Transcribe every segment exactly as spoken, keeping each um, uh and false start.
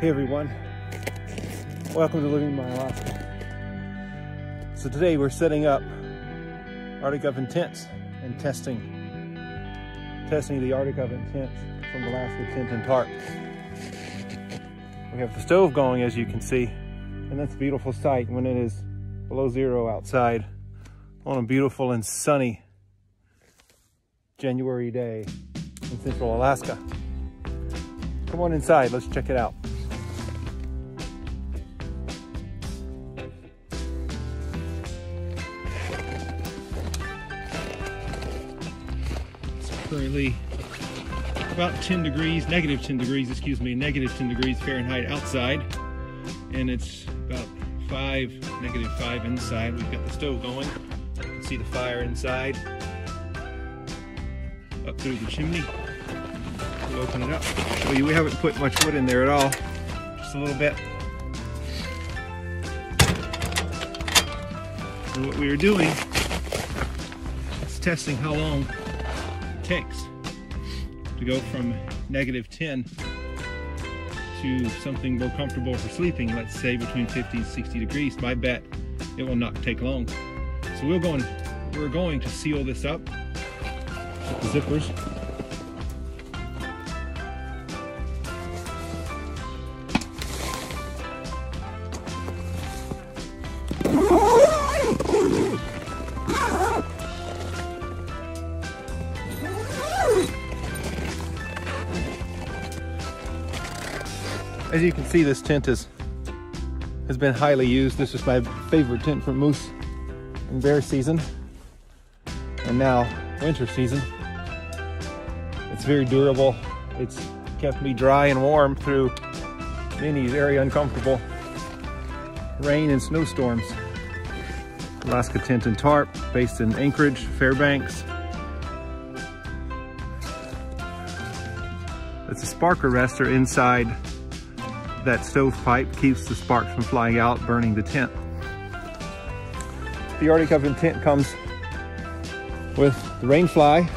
Hey everyone, welcome to Living My Alaska. So today we're setting up Arctic Oven tents and testing testing the Arctic Oven tents from Alaska Tent and Tarp. We have the stove going, as you can see, and that's a beautiful sight when it is below zero outside on a beautiful and sunny January day in central Alaska. Come on inside, let's check it out. Currently about ten degrees, negative ten degrees, excuse me, negative ten degrees Fahrenheit outside. And it's about five, negative five inside. We've got the stove going. You can see the fire inside, up through the chimney. We'll open it up. We, we haven't put much wood in there at all, just a little bit. And what we are doing is testing how long takes to go from negative ten to something more comfortable for sleeping, let's say between fifty and sixty degrees. My bet, it will not take long. So we're going, we're going to seal this up with the zippers. As you can see, this tent is, has been highly used. This is my favorite tent for moose and bear season, and now winter season. It's very durable. It's kept me dry and warm through many very uncomfortable rain and snowstorms. Alaska Tent and Tarp, based in Anchorage, Fairbanks. It's a spark arrestor inside. That stovepipe keeps the sparks from flying out, burning the tent. The Arctic Oven tent comes with the rain fly,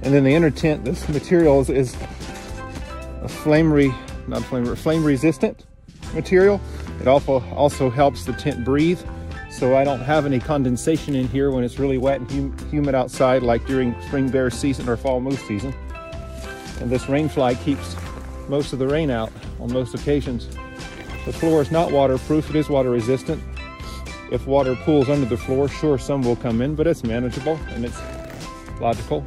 and then the inner tent, this material is, is a flame re, not flame, flame resistant material. It also, also helps the tent breathe, so I don't have any condensation in here when it's really wet and hum, humid outside, like during spring bear season or fall moose season. And this rain fly keeps most of the rain out on most occasions. The floor is not waterproof, it is water resistant. If water pools under the floor, sure, some will come in, but it's manageable and it's logical.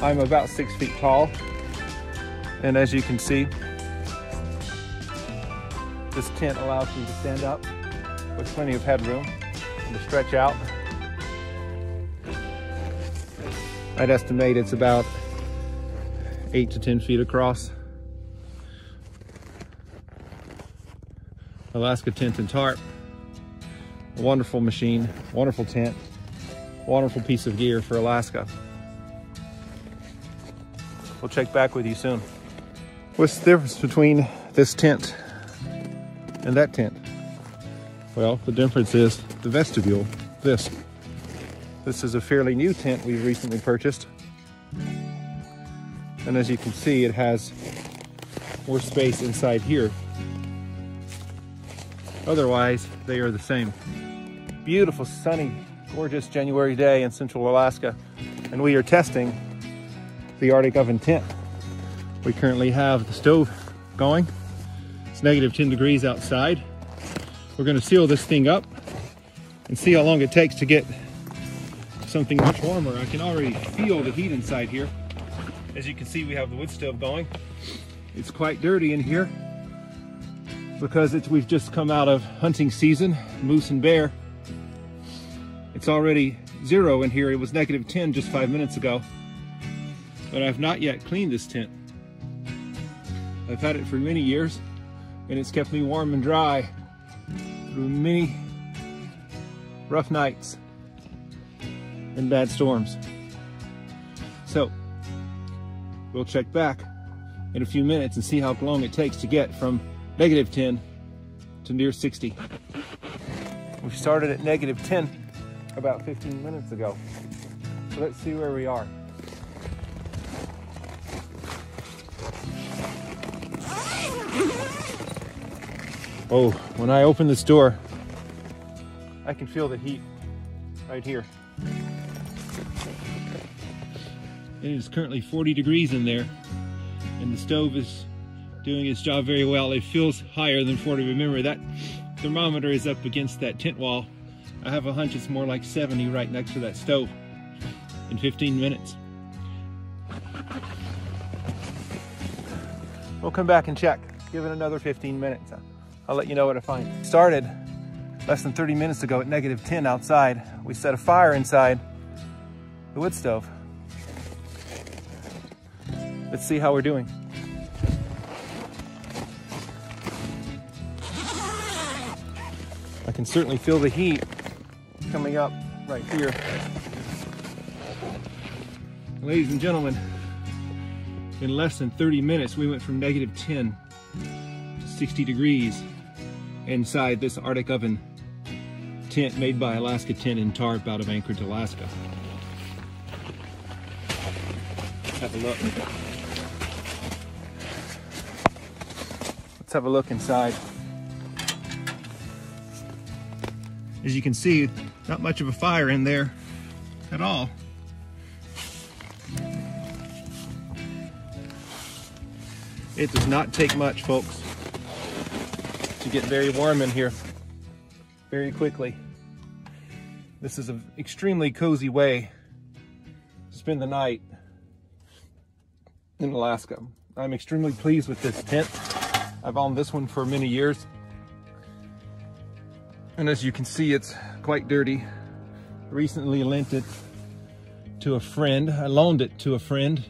I'm about six feet tall, and as you can see, this tent allows you to stand up with plenty of headroom and to stretch out. I'd estimate it's about eight to ten feet across. Alaska Tent and Tarp, a wonderful machine, wonderful tent, wonderful piece of gear for Alaska. We'll check back with you soon. What's the difference between this tent and that tent? Well, the difference is the vestibule, this. This is a fairly new tent we've recently purchased. And as you can see, it has more space inside here. Otherwise, they are the same. Beautiful, sunny, gorgeous January day in central Alaska, and we are testing the Arctic Oven tent. We currently have the stove going. It's negative ten degrees outside. We're gonna seal this thing up and see how long it takes to get something much warmer. I can already feel the heat inside here. As you can see, we have the wood stove going. It's quite dirty in here because it's, we've just come out of hunting season, moose and bear. It's already zero in here. It was negative ten just five minutes ago, but I've not yet cleaned this tent. I've had it for many years, and it's kept me warm and dry through many rough nights and bad storms. So, we'll check back in a few minutes and see how long it takes to get from negative ten to near sixty. We started at negative ten about fifteen minutes ago. So let's see where we are. Oh, when I open this door, I can feel the heat right here. It is currently forty degrees in there, and the stove is doing its job very well. It feels higher than forty. Remember, that thermometer is up against that tent wall. I have a hunch it's more like seventy right next to that stove in fifteen minutes. We'll come back and check. Give it another fifteen minutes. I'll let you know what I find. Started less than thirty minutes ago at negative ten outside. We set a fire inside the wood stove. Let's see how we're doing. I can certainly feel the heat coming up right here. Ladies and gentlemen, in less than thirty minutes, we went from negative ten to sixty degrees inside this Arctic Oven tent made by Alaska Tent and Tarp out of Anchorage, Alaska. Have a look. Let's have a look inside. As you can see, not much of a fire in there at all. It does not take much, folks, to get very warm in here very quickly. This is an extremely cozy way to spend the night in Alaska. I'm extremely pleased with this tent. I've owned this one for many years. And as you can see, it's quite dirty. Recently lent it to a friend. I loaned it to a friend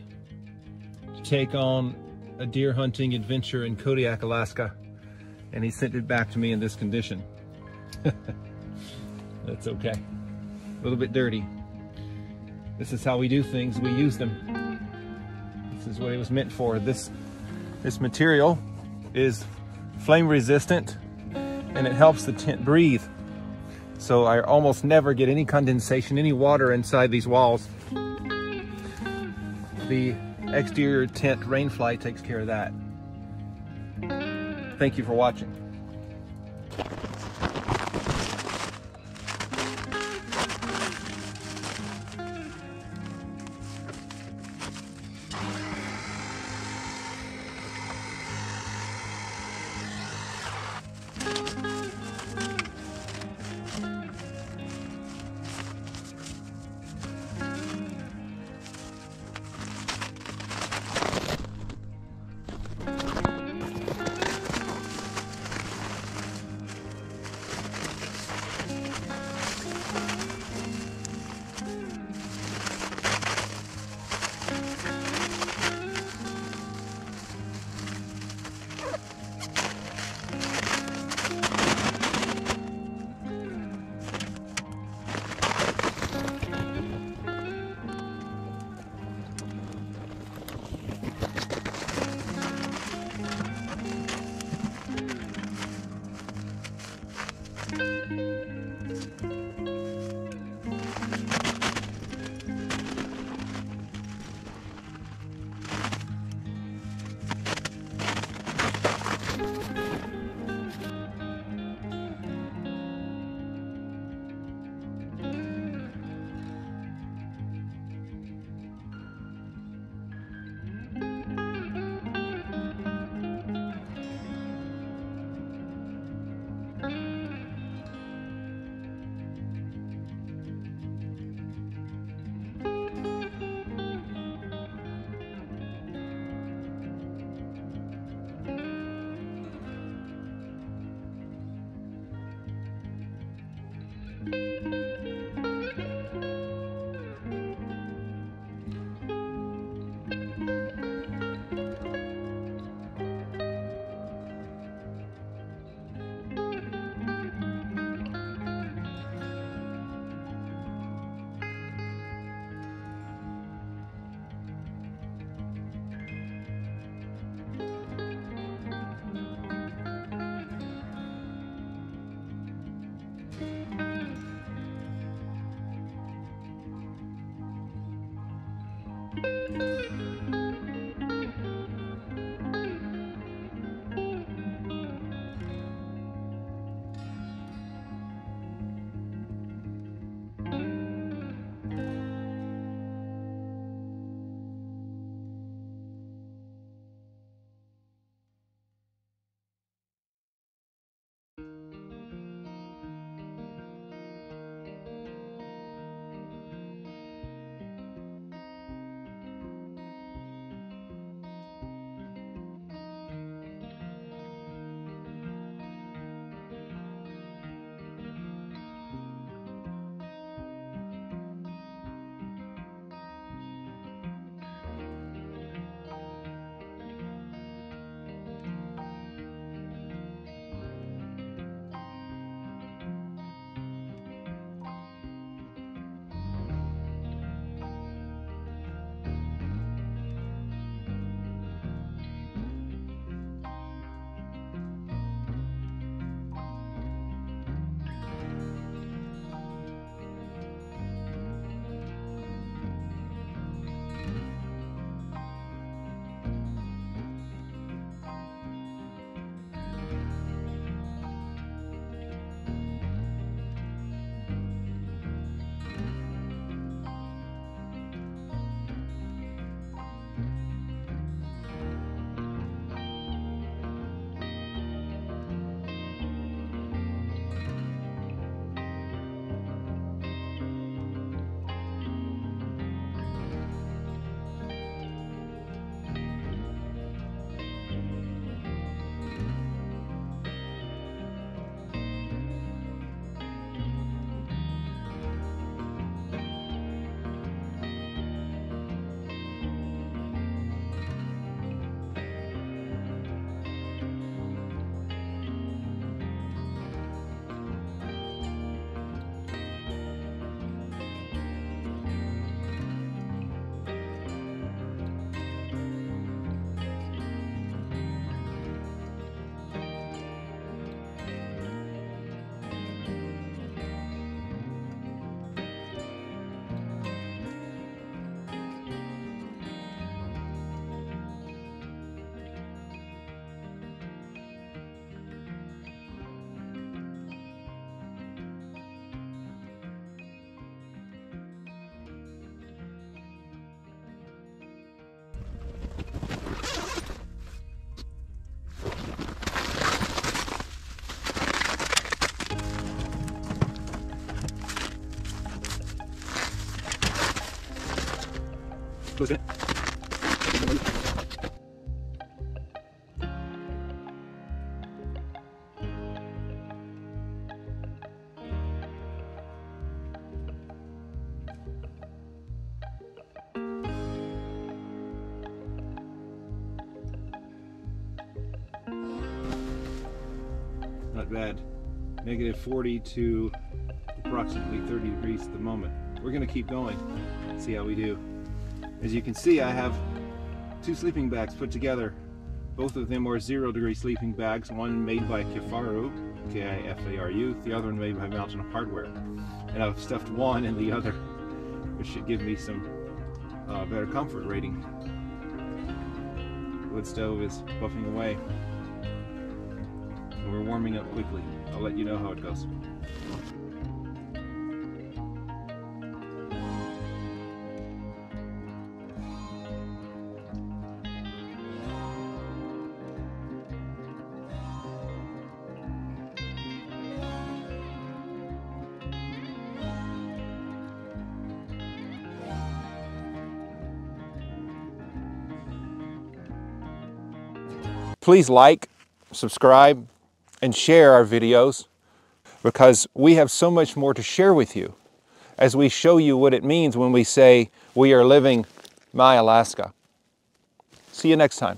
to take on a deer hunting adventure in Kodiak, Alaska, and he sent it back to me in this condition. That's okay. A little bit dirty. This is how we do things. We use them. This is what it was meant for. This, this material is flame resistant, and it helps the tent breathe. So I almost never get any condensation, any water inside these walls. The exterior tent rainfly takes care of that. Thank you for watching. not bad. negative forty to approximately thirty degrees at the moment. We're gonna keep going, see how we do. As you can see, I have two sleeping bags put together. Both of them are zero degree sleeping bags, one made by Kifaru, K I F A R U, the other one made by Mountain Hardware. And I've stuffed one in the other, which should give me some uh, better comfort rating. The wood stove is puffing away. And we're warming up quickly. I'll let you know how it goes. Please like, subscribe, and share our videos, because we have so much more to share with you as we show you what it means when we say we are living my Alaska. See you next time.